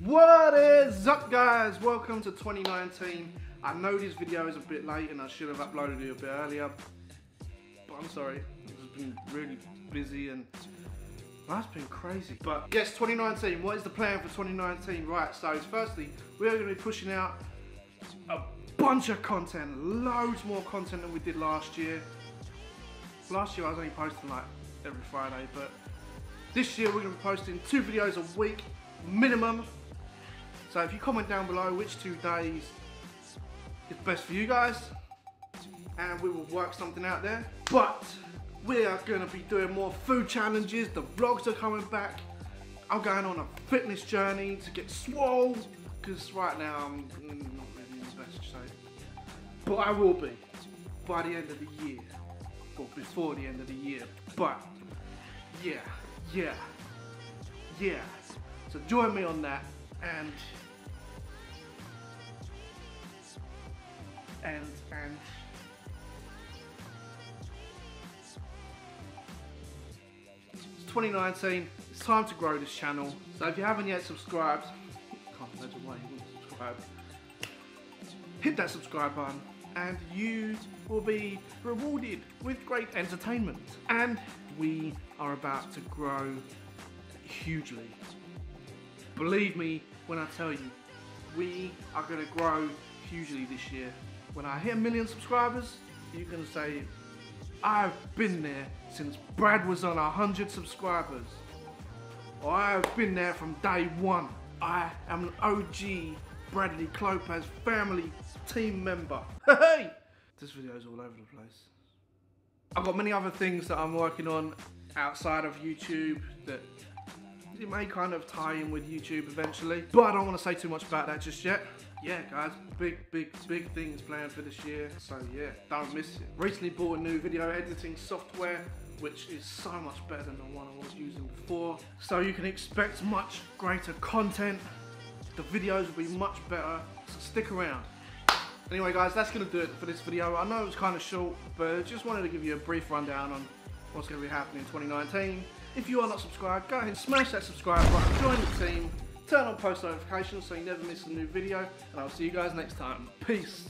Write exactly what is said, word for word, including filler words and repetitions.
What is up, guys? Welcome to twenty nineteen. I know this video is a bit late and I should have uploaded it a bit earlier, but I'm sorry. It's been really busy and that's been crazy. But yes, twenty nineteen, what is the plan for twenty nineteen? Right, so firstly, we are going to be pushing out a bunch of content, loads more content than we did last year. Last year I was only posting like every Friday, but this year we're going to be posting two videos a week, minimum. So if you comment down below which two days is best for you guys, and we will work something out there. But we are going to be doing more food challenges, the vlogs are coming back, I'm going on a fitness journey to get swole, because right now I'm not really in the best shape. But I will be, by the end of the year, or before the end of the year, but yeah. Yeah, yeah, so join me on that, and, and, and, it's twenty nineteen, it's time to grow this channel, so if you haven't yet subscribed, I can't imagine why you wouldn't subscribe, hit that subscribe button, and you will be rewarded with great entertainment. And we are about to grow hugely. Believe me when I tell you, we are going to grow hugely this year. When I hit a million subscribers, you're going to say, I've been there since Brad was on one hundred subscribers. Or I've been there from day one. I am an O G Bradley Clopas family team member. Hey! This video is all over the place. I've got many other things that I'm working on outside of YouTube that it may kind of tie in with YouTube eventually, but I don't want to say too much about that just yet. Yeah, guys, big, big, big things planned for this year, so yeah, don't miss it. Recently bought a new video editing software, which is so much better than the one I was using before, so you can expect much greater content. The videos will be much better, so stick around. Anyway, guys, that's going to do it for this video. I know it was kind of short, but I just wanted to give you a brief rundown on what's going to be happening in twenty nineteen. If you are not subscribed, go ahead and smash that subscribe button, join the team, turn on post notifications so you never miss a new video, and I'll see you guys next time. Peace.